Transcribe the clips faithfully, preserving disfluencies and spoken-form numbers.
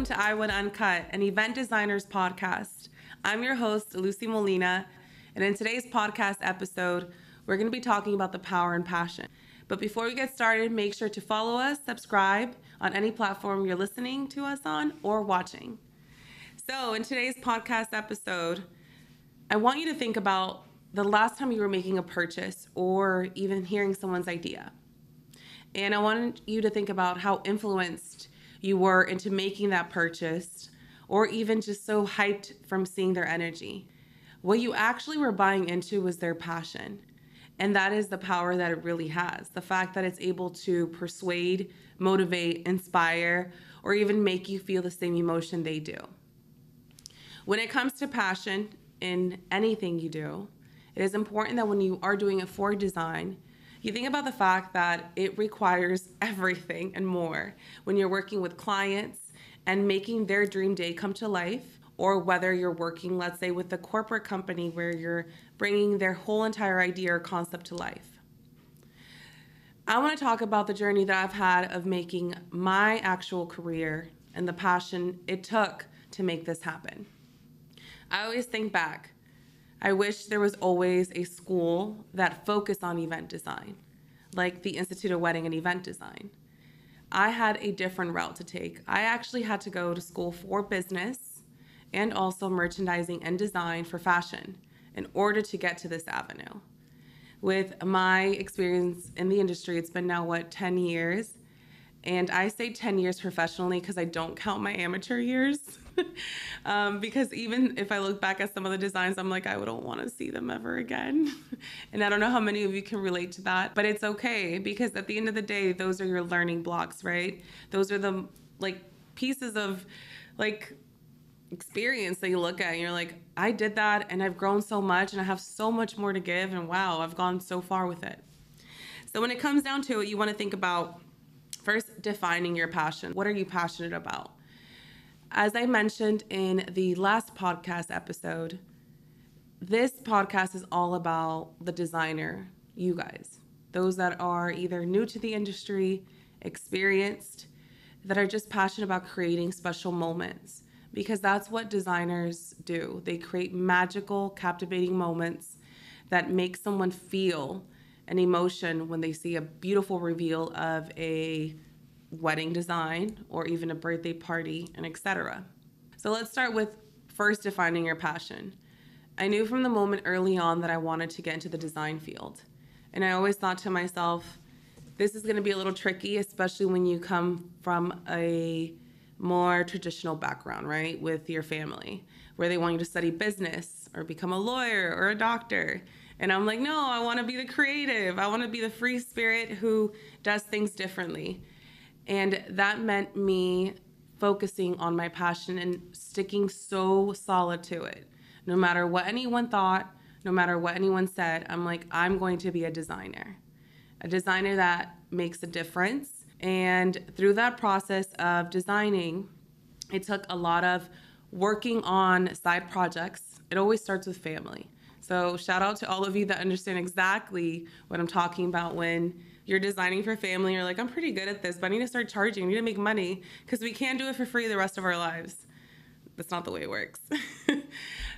Welcome to I Would Uncut, an event designer's podcast. I'm your host, Lucy Molina, and in today's podcast episode, we're going to be talking about the power and passion. But before we get started, make sure to follow us, subscribe on any platform you're listening to us on or watching. So in today's podcast episode, I want you to think about the last time you were making a purchase or even hearing someone's idea. And I want you to think about how influenced you were into making that purchase or even just so hyped from seeing their energy. What you actually were buying into was their passion. And that is the power that it really has. The fact that it's able to persuade, motivate, inspire, or even make you feel the same emotion they do. When it comes to passion in anything you do, it is important that when you are doing it for design, you think about the fact that it requires everything and more when you're working with clients and making their dream day come to life, or whether you're working, let's say, with a corporate company where you're bringing their whole entire idea or concept to life. I want to talk about the journey that I've had of making my actual career and the passion it took to make this happen. I always think back. I wish there was always a school that focused on event design, like the Institute of Wedding and Event Design. I had a different route to take. I actually had to go to school for business and also merchandising and design for fashion in order to get to this avenue. With my experience in the industry, it's been now, what, ten years? And I say ten years professionally because I don't count my amateur years. um, because even if I look back at some of the designs, I'm like, I don't want to see them ever again. And I don't know how many of you can relate to that, but it's okay because at the end of the day, those are your learning blocks, right? Those are the like pieces of like, experience that you look at and you're like, I did that and I've grown so much and I have so much more to give, and wow, I've gone so far with it. So when it comes down to it, you want to think about first defining your passion. What are you passionate about? As I mentioned in the last podcast episode, this podcast is all about the designer, you guys, those that are either new to the industry, experienced, that are just passionate about creating special moments. Because that's what designers do. They create magical, captivating moments that make someone feel an emotion when they see a beautiful reveal of a wedding design or even a birthday party, and et cetera. So let's start with first defining your passion. I knew from the moment early on that I wanted to get into the design field. And I always thought to myself, this is going to be a little tricky, especially when you come from a more traditional background, right? With your family, where they want you to study business or become a lawyer or a doctor. And I'm like, no, I want to be the creative. I want to be the free spirit who does things differently. And that meant me focusing on my passion and sticking so solid to it. No matter what anyone thought, no matter what anyone said, I'm like, I'm going to be a designer, a designer that makes a difference. And through that process of designing, it took a lot of working on side projects. It always starts with family. So shout out to all of you that understand exactly what I'm talking about when you're designing for family. You're like, I'm pretty good at this, but I need to start charging. I need to make money because we can't do it for free the rest of our lives. That's not the way it works.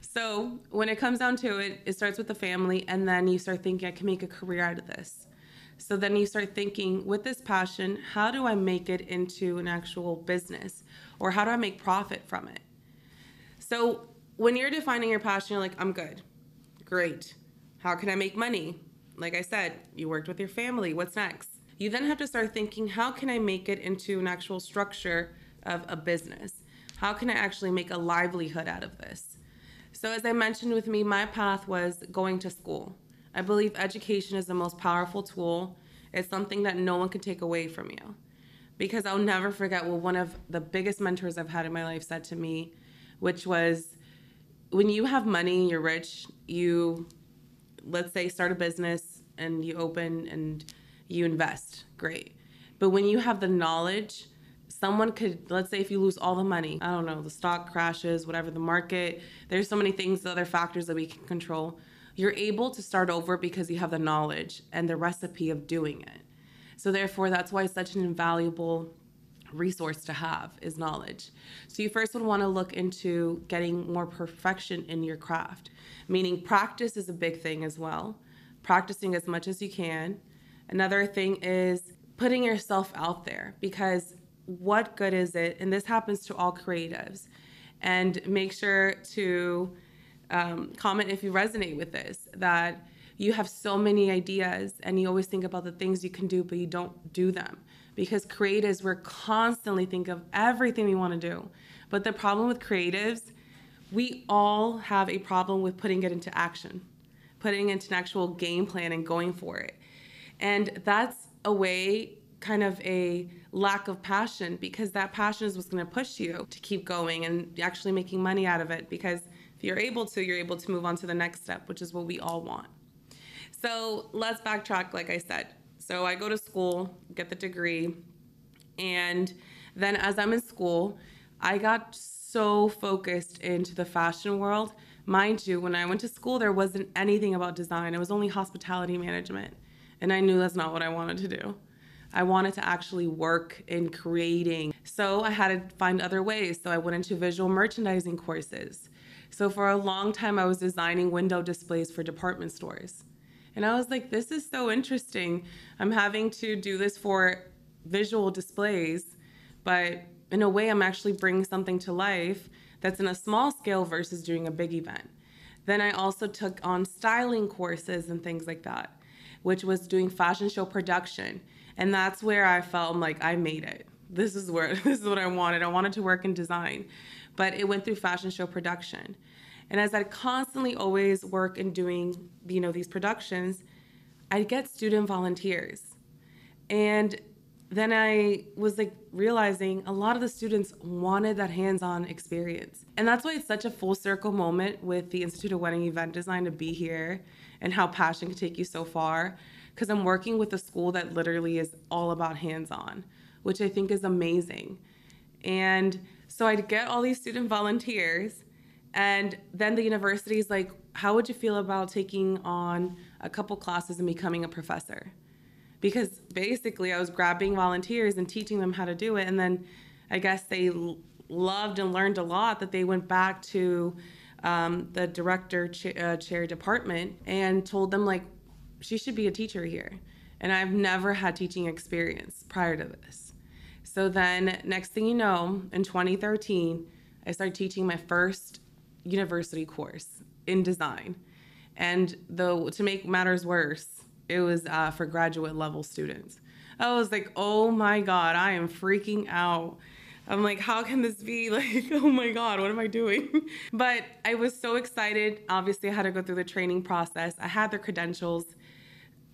So when it comes down to it, it starts with the family. And then you start thinking, I can make a career out of this. So then you start thinking, with this passion, how do I make it into an actual business? Or how do I make profit from it? So when you're defining your passion, you're like, I'm good. Great. How can I make money? Like I said, you worked with your family. What's next? You then have to start thinking, how can I make it into an actual structure of a business? How can I actually make a livelihood out of this? So as I mentioned with me, my path was going to school. I believe education is the most powerful tool. It's something that no one can take away from you. Because I'll never forget what one of the biggest mentors I've had in my life said to me, which was, when you have money and you're rich, you, let's say, start a business and you open and you invest. Great. But when you have the knowledge, someone could, let's say if you lose all the money, I don't know, the stock crashes, whatever the market, there's so many things, other factors that we can control. You're able to start over because you have the knowledge and the recipe of doing it. So therefore, that's why it's such an invaluable resource to have is knowledge. So you first would want to look into getting more perfection in your craft, meaning practice is a big thing as well, practicing as much as you can. Another thing is putting yourself out there, because what good is it? And this happens to all creatives. And make sure to um, comment if you resonate with this, that you have so many ideas and you always think about the things you can do, but you don't do them. Because creatives, we're constantly thinking of everything we want to do. But the problem with creatives, we all have a problem with putting it into action, putting into an actual game plan and going for it. And that's a way, kind of a lack of passion, because that passion is what's going to push you to keep going and actually making money out of it. Because if you're able to, you're able to move on to the next step, which is what we all want. So let's backtrack, like I said. So I go to school, get the degree, and then as I'm in school, I got so focused into the fashion world. Mind you, when I went to school, there wasn't anything about design. It was only hospitality management, and I knew that's not what I wanted to do. I wanted to actually work in creating. So I had to find other ways. So I went into visual merchandising courses. So for a long time, I was designing window displays for department stores. And I was like, this is so interesting. I'm having to do this for visual displays, but in a way I'm actually bringing something to life that's in a small scale versus doing a big event. Then I also took on styling courses and things like that, which was doing fashion show production. And that's where I felt I'm like, I made it. This is where, this is what I wanted. I wanted to work in design, but it went through fashion show production. And as I constantly always work in doing, you know, these productions, I get student volunteers. And then I was like realizing a lot of the students wanted that hands-on experience. And that's why it's such a full circle moment with the Institute of Wedding and Event Design to be here and how passion can take you so far. Because I'm working with a school that literally is all about hands-on, which I think is amazing. And so I'd get all these student volunteers. And then the university is like, how would you feel about taking on a couple classes and becoming a professor? Because basically I was grabbing volunteers and teaching them how to do it. And then I guess they loved and learned a lot that they went back to um, the director cha uh, chair department and told them like, she should be a teacher here. And I've never had teaching experience prior to this. So then next thing you know, in twenty thirteen, I started teaching my first university course in design. And though to make matters worse, it was uh, for graduate level students. I was like, oh my God, I am freaking out. I'm like, how can this be? Like, oh my God, what am I doing? But I was so excited. Obviously I had to go through the training process. I had their credentials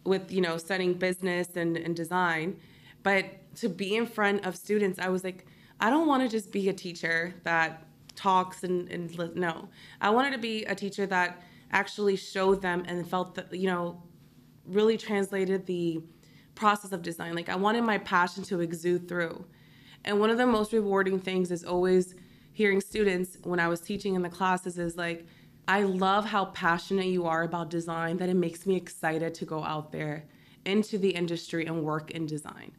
with, you know, studying business and, and design, but to be in front of students, I was like, I don't want to just be a teacher that talks and, and no, I wanted to be a teacher that actually showed them and felt that, you know, really translated the process of design. Like I wanted my passion to exude through. And one of the most rewarding things is always hearing students when I was teaching in the classes is like, I love how passionate you are about design, that it makes me excited to go out there into the industry and work in design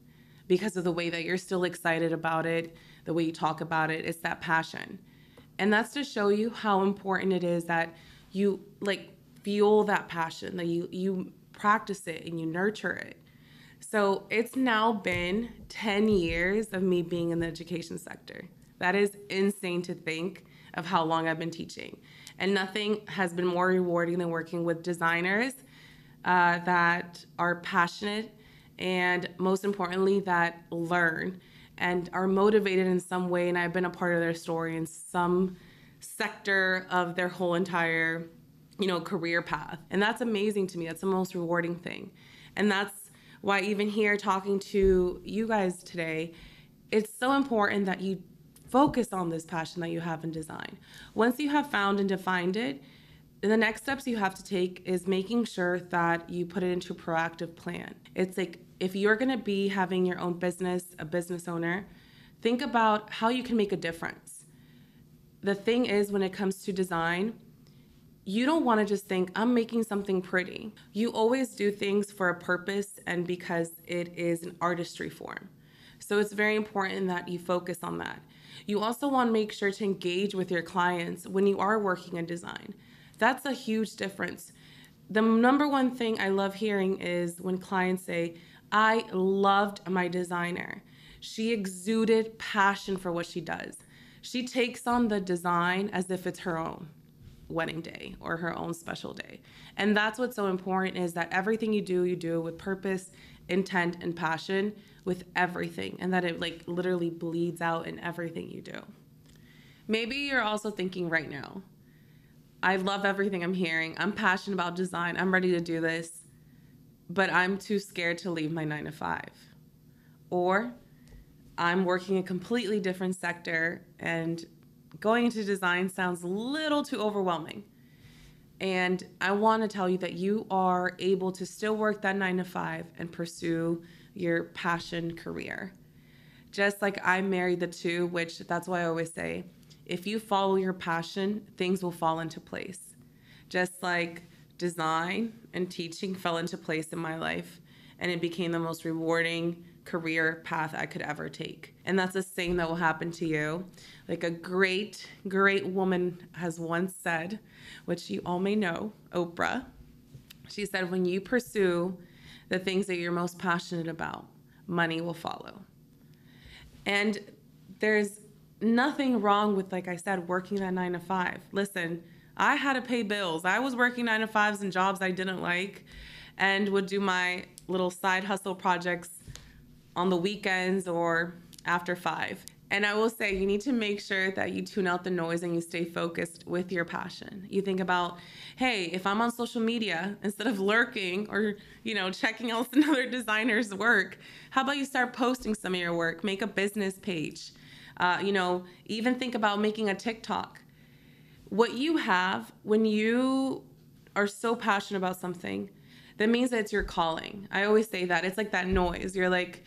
because of the way that you're still excited about it, the way you talk about it, it's that passion. And that's to show you how important it is that you like fuel that passion, that you, you practice it and you nurture it. So it's now been ten years of me being in the education sector. That is insane to think of how long I've been teaching. And nothing has been more rewarding than working with designers uh, that are passionate and most importantly that learn and are motivated in some way, and I've been a part of their story in some sector of their whole entire, you know, career path. And that's amazing to me. That's the most rewarding thing. And that's why even here talking to you guys today, it's so important that you focus on this passion that you have in design. Once you have found and defined it, the next steps you have to take is making sure that you put it into a proactive plan. It's like, if you're going to be having your own business, a business owner, think about how you can make a difference. The thing is, when it comes to design, you don't want to just think, I'm making something pretty. You always do things for a purpose and because it is an artistry form. So it's very important that you focus on that. You also want to make sure to engage with your clients when you are working in design. That's a huge difference. The number one thing I love hearing is when clients say, I loved my designer. She exuded passion for what she does. She takes on the design as if it's her own wedding day or her own special day. And that's what's so important, is that everything you do, you do with purpose, intent, and passion with everything, and that it like literally bleeds out in everything you do. Maybe you're also thinking right now, I love everything I'm hearing. I'm passionate about design. I'm ready to do this, but I'm too scared to leave my nine to five. Or I'm working a completely different sector and going into design sounds a little too overwhelming. And I want to tell you that you are able to still work that nine to five and pursue your passion career. Just like I married the two, which that's why I always say, if you follow your passion, things will fall into place. Just like design and teaching fell into place in my life, and it became the most rewarding career path I could ever take. And that's the same that will happen to you. Like a great, great woman has once said, which you all may know, Oprah, she said, when you pursue the things that you're most passionate about, money will follow. And there's nothing wrong with, like I said, working that nine to five. Listen, I had to pay bills. I was working nine to fives and jobs I didn't like and would do my little side hustle projects on the weekends or after five. And I will say, you need to make sure that you tune out the noise and you stay focused with your passion. You think about, hey, if I'm on social media, instead of lurking or, you know, checking out another designer's work, how about you start posting some of your work, make a business page, uh, you know, even think about making a TikTok. What you have when you are so passionate about something, that means that it's your calling. I always say that. It's like that noise. You're like,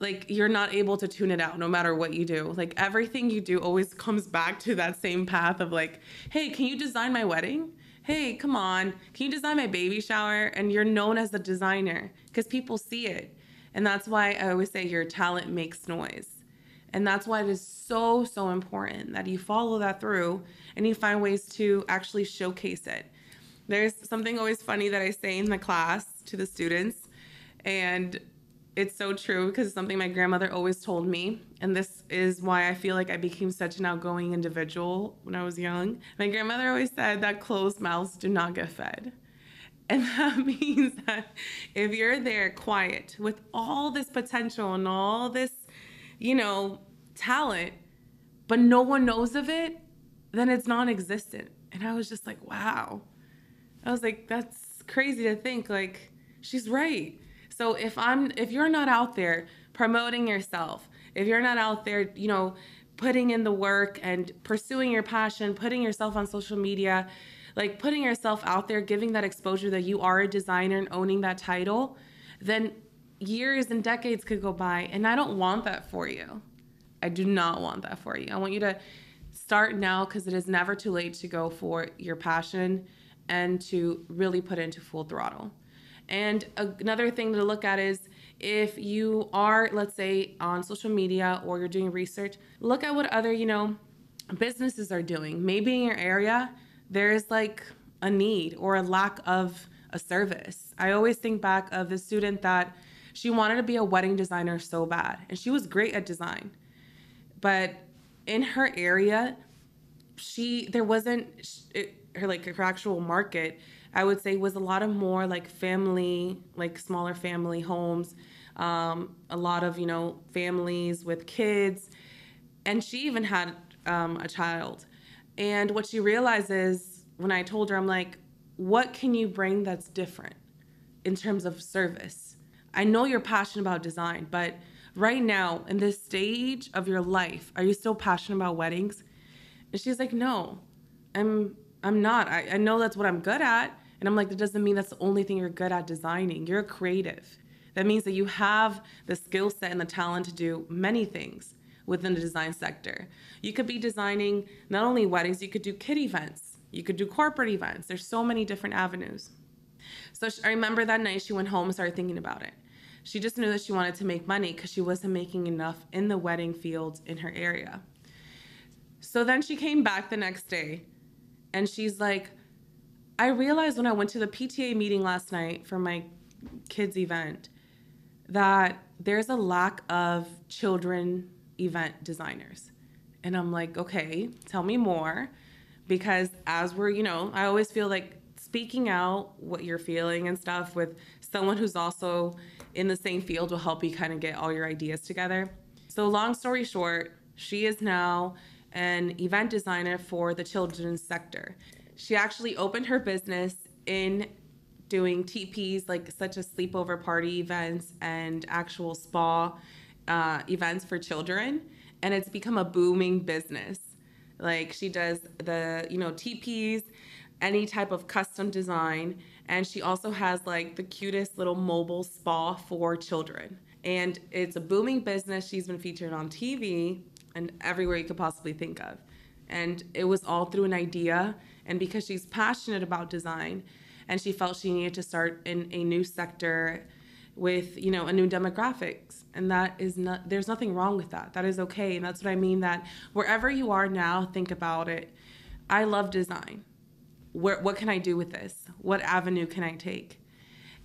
like you're not able to tune it out no matter what you do. Like everything you do always comes back to that same path of like, hey, can you design my wedding? Hey, come on. Can you design my baby shower? And you're known as the designer because people see it. And that's why I always say your talent makes noise. And that's why it is so, so important that you follow that through and you find ways to actually showcase it. There's something always funny that I say in the class to the students, and it's so true because it's something my grandmother always told me, and this is why I feel like I became such an outgoing individual when I was young. My grandmother always said that closed mouths do not get fed, and that means that if you're there quiet with all this potential and all this, you know, talent, but no one knows of it, then it's non-existent. And I was just like, wow. I was like, that's crazy to think, like, she's right. So if I'm, if you're not out there promoting yourself, if you're not out there, you know, putting in the work and pursuing your passion, putting yourself on social media, like putting yourself out there, giving that exposure that you are a designer and owning that title, then years and decades could go by. And I don't want that for you. I do not want that for you. I want you to start now, because it is never too late to go for your passion and to really put into full throttle. And another thing to look at is if you are, let's say, on social media or you're doing research, look at what other, you know, businesses are doing. Maybe in your area, there is like a need or a lack of a service. I always think back of the student that she wanted to be a wedding designer so bad, and she was great at design. But in her area, she, there wasn't, it, her like her actual market, I would say, was a lot of more like family, like smaller family homes, um, a lot of, you know, families with kids. And she even had um, a child. And what she realized is, when I told her, I'm like, what can you bring that's different in terms of service? I know you're passionate about design, but right now in this stage of your life, are you still passionate about weddings? And she's like, no, I'm I'm not. I, I know that's what I'm good at. And I'm like, that doesn't mean that's the only thing you're good at designing. You're creative. That means that you have the skill set and the talent to do many things within the design sector. You could be designing not only weddings, you could do kid events. You could do corporate events. There's so many different avenues. So I remember that night she went home and started thinking about it. She just knew that she wanted to make money because she wasn't making enough in the wedding field in her area. So then she came back the next day and she's like, I realized when I went to the P T A meeting last night for my kids' event that there's a lack of children event designers. And I'm like, okay, tell me more. Because as we're, you know, I always feel like speaking out what you're feeling and stuff with someone who's also in the same field will help you kind of get all your ideas together. So long story short, she is now an event designer for the children's sector. She actually opened her business in doing T Ps, like such as sleepover party events and actual spa uh, events for children. And it's become a booming business. Like she does the, you know, T Ps, any type of custom design. And she also has like the cutest little mobile spa for children. And it's a booming business. She's been featured on T V and everywhere you could possibly think of. And it was all through an idea, and because she's passionate about design and she felt she needed to start in a new sector with, you know, a new demographics. And that is not, there's nothing wrong with that. That is okay. And that's what I mean, that wherever you are now, think about it. I love design. Where, what can I do with this? What avenue can I take?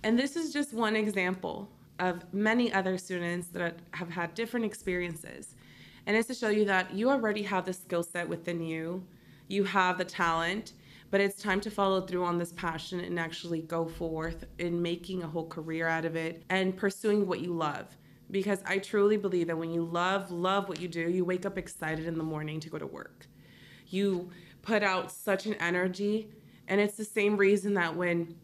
And this is just one example of many other students that have had different experiences. And it's to show you that you already have the skill set within you, you have the talent, but it's time to follow through on this passion and actually go forth in making a whole career out of it and pursuing what you love. Because I truly believe that when you love, love what you do, you wake up excited in the morning to go to work. You put out such an energy, and it's the same reason that when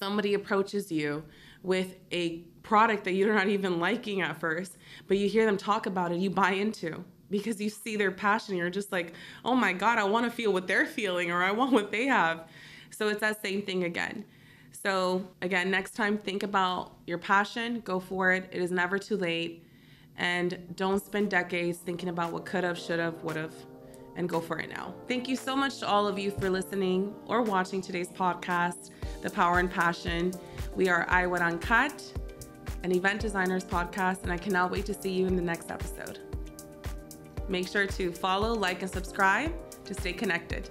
somebody approaches you with a product that you're not even liking at first, but you hear them talk about it, you buy into because you see their passion. You're just like, oh my God, I want to feel what they're feeling, or I want what they have. So it's that same thing again. So again, next time, think about your passion, go for it. It is never too late, and don't spend decades thinking about what could have, should have, would have, and go for it now. Thank you so much to all of you for listening or watching today's podcast, The Power and Passion. We are iWed Uncut, an event designers podcast, and I cannot wait to see you in the next episode. Make sure to follow, like, and subscribe to stay connected.